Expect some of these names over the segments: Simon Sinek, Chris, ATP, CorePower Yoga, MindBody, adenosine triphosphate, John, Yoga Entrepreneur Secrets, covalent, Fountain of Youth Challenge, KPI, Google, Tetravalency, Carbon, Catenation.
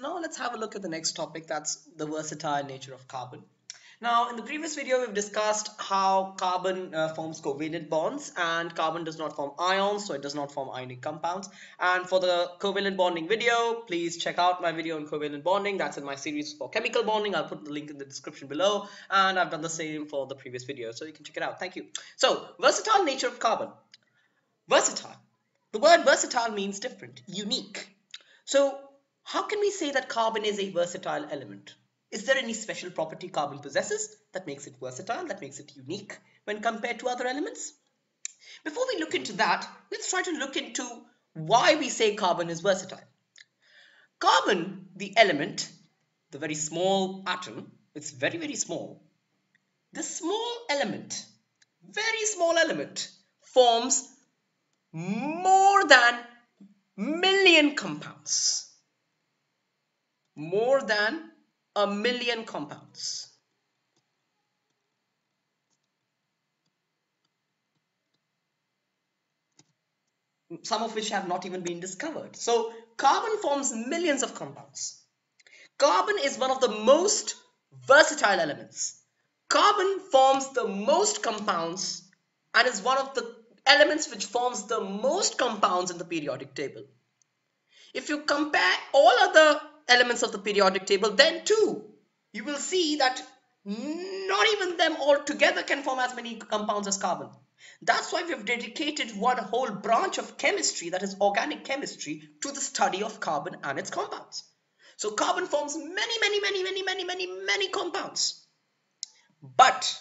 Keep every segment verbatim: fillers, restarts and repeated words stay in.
Now let's have a look at the next topic, that's the versatile nature of carbon. Now in the previous video we've discussed how carbon uh, forms covalent bonds, and carbon does not form ions, so it does not form ionic compounds. And for the covalent bonding video, please check out my video on covalent bonding. That's in my series for chemical bonding. I'll put the link in the description below, and I've done the same for the previous video, so you can check it out. Thank you. So versatile nature of carbon. Versatile. The word versatile means different, unique. So how can we say that carbon is a versatile element? Is there any special property carbon possesses that makes it versatile, that makes it unique when compared to other elements? Before we look into that, let's try to look into why we say carbon is versatile. Carbon, the element, the very small atom, it's very, very small. The small element, very small element, forms more than a million compounds. More than a million compounds. Some of which have not even been discovered. So carbon forms millions of compounds. Carbon is one of the most versatile elements. Carbon forms the most compounds and is one of the elements which forms the most compounds in the periodic table. If you compare all other elements of the periodic table, then too you will see that not even them all together can form as many compounds as carbon. That's why we've dedicated one whole branch of chemistry, that is organic chemistry, to the study of carbon and its compounds. So carbon forms many many many many many many many compounds. But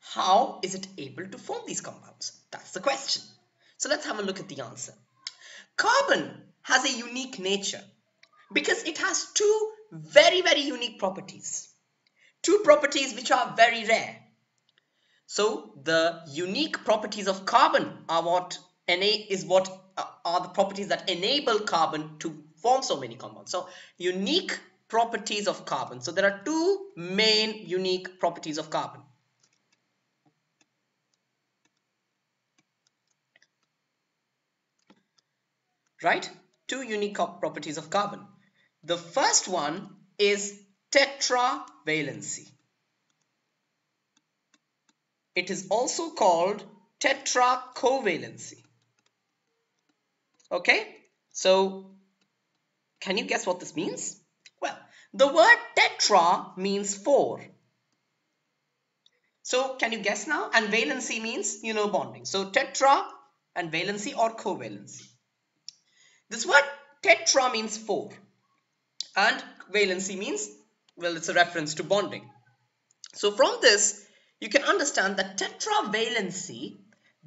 how is it able to form these compounds? That's the question. So let's have a look at the answer. Carbon has a unique nature because it has two very, very unique properties. Two properties which are very rare. So the unique properties of carbon are what, is what are the properties that enable carbon to form so many compounds. So unique properties of carbon. So there are two main unique properties of carbon. Right? Two unique properties of carbon. The first one is tetravalency. It is also called tetracovalency. Okay, so can you guess what this means? Well, the word tetra means four. So can you guess now? And valency means, you know, bonding. So tetra and valency or covalency. This word tetra means four. And valency means, well, it's a reference to bonding. So from this, you can understand that tetravalency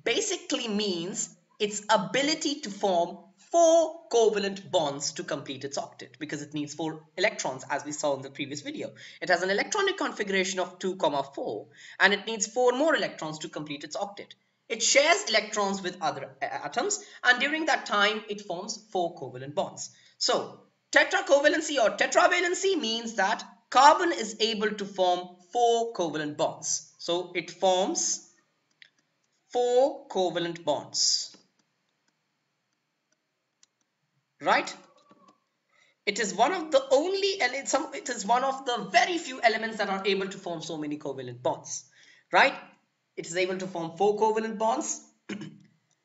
basically means its ability to form four covalent bonds to complete its octet, because it needs four electrons, as we saw in the previous video. It has an electronic configuration of two, four, and it needs four more electrons to complete its octet. It shares electrons with other atoms, and during that time, it forms four covalent bonds. So tetracovalency or tetravalency means that carbon is able to form four covalent bonds. So it forms four covalent bonds. Right? It is one of the only elements, it is one of the very few elements that are able to form so many covalent bonds. Right? It is able to form four covalent bonds.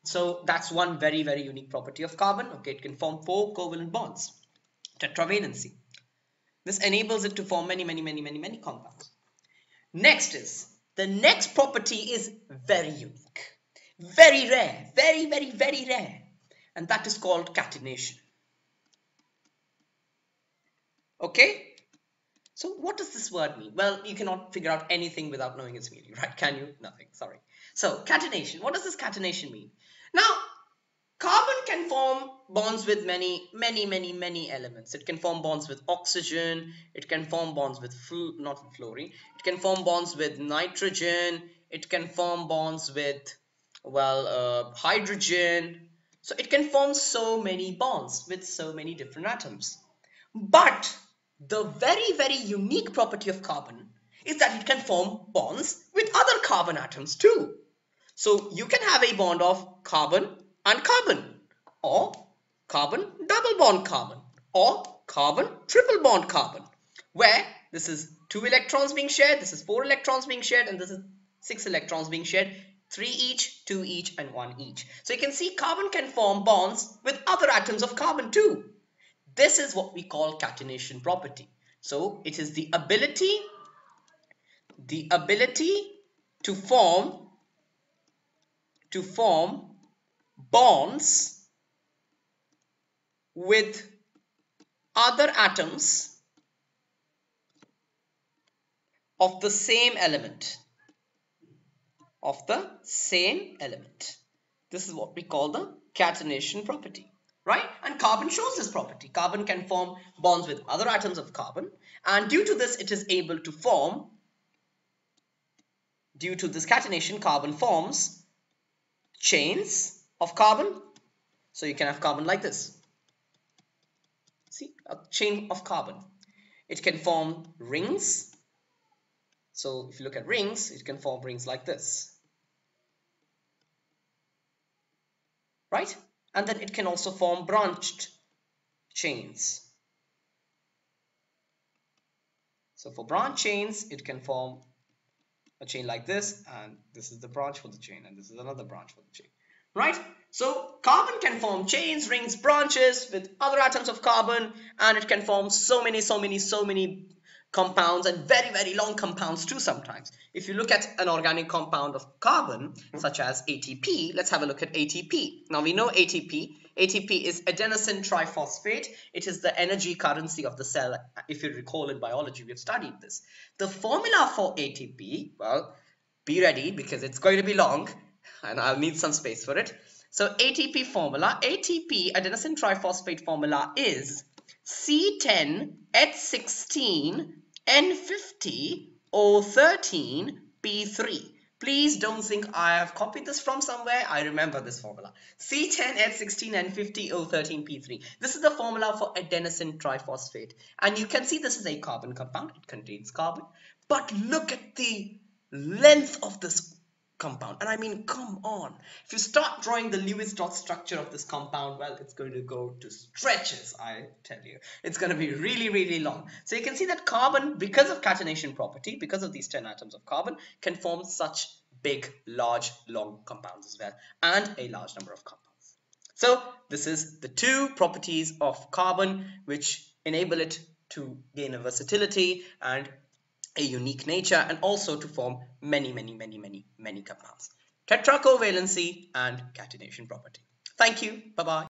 So that's one very, very unique property of carbon. Okay, it can form four covalent bonds. Tetravalency. This enables it to form many, many, many, many, many compounds. Next is, the next property is very unique. Very rare. Very, very, very rare. And that is called catenation. Okay? So what does this word mean? Well, you cannot figure out anything without knowing its meaning, right? Can you? Nothing, sorry. So catenation, what does this catenation mean? Now, carbon can form bonds with many, many, many, many elements. It can form bonds with oxygen. It can form bonds with, flu not fluorine. It can form bonds with nitrogen. It can form bonds with, well, uh, hydrogen. So it can form so many bonds with so many different atoms. But the very, very unique property of carbon is that it can form bonds with other carbon atoms too. So you can have a bond of carbon and carbon, or carbon double bond carbon, or carbon, triple bond carbon, where this is two electrons being shared, this is four electrons being shared, and this is six electrons being shared, three each, two each, and one each. So you can see carbon can form bonds with other atoms of carbon too. This is what we call catenation property. So it is the ability, the ability to form, to form bonds with other atoms of the same element, of the same element. This is what we call the catenation property, right? And carbon shows this property. Carbon can form bonds with other atoms of carbon, and due to this it is able to form, due to this catenation, carbon forms chains of carbon. So you can have carbon like this. See, a chain of carbon. It can form rings. So if you look at rings, it can form rings like this, right? And then it can also form branched chains. So for branch chains, it can form a chain like this, and this is the branch for the chain, and this is another branch for the chain, right? So carbon can form chains, rings, branches with other atoms of carbon, and it can form so many, so many, so many compounds, and very, very long compounds too sometimes. If you look at an organic compound of carbon, such as A T P, let's have a look at A T P. Now we know A T P. A T P is adenosine triphosphate. It is the energy currency of the cell. If you recall in biology, we have studied this. The formula for A T P, well, be ready because it's going to be long and I'll need some space for it. So A T P formula, A T P adenosine triphosphate formula is C ten H sixteen N fifty O thirteen P three. Please don't think I have copied this from somewhere. I remember this formula. C ten H sixteen N fifty O thirteen P three. This is the formula for adenosine triphosphate. And you can see this is a carbon compound. It contains carbon. But look at the length of this compound, and I mean, come on, if you start drawing the Lewis dot structure of this compound, well, it's going to go to stretches, I tell you. It's going to be really, really long. So you can see that carbon, because of catenation property, because of these ten atoms of carbon, can form such big, large, long compounds as well, and a large number of compounds. So this is the two properties of carbon which enable it to gain a versatility and a unique nature, and also to form many, many, many, many, many compounds. Tetracovalency and catenation property. Thank you. Bye-bye.